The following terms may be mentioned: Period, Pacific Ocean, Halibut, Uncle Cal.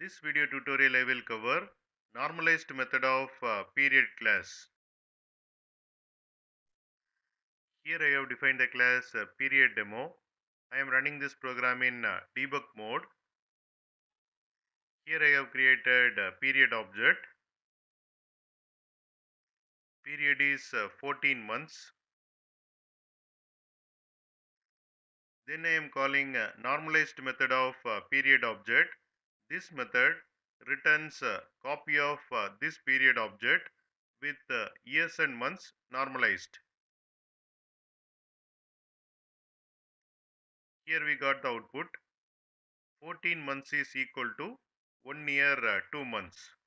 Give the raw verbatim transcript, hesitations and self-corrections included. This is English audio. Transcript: This video tutorial I will cover normalized method of uh, period class. Here I have defined the class uh, period demo. I am running this program in uh, debug mode. Here I have created a period object. Period is uh, fourteen months. Then I am calling uh, normalized method of uh, period object. This method returns a copy of uh, this period object with uh, years and months normalized. Here we got the output. fourteen months is equal to one year uh, two months.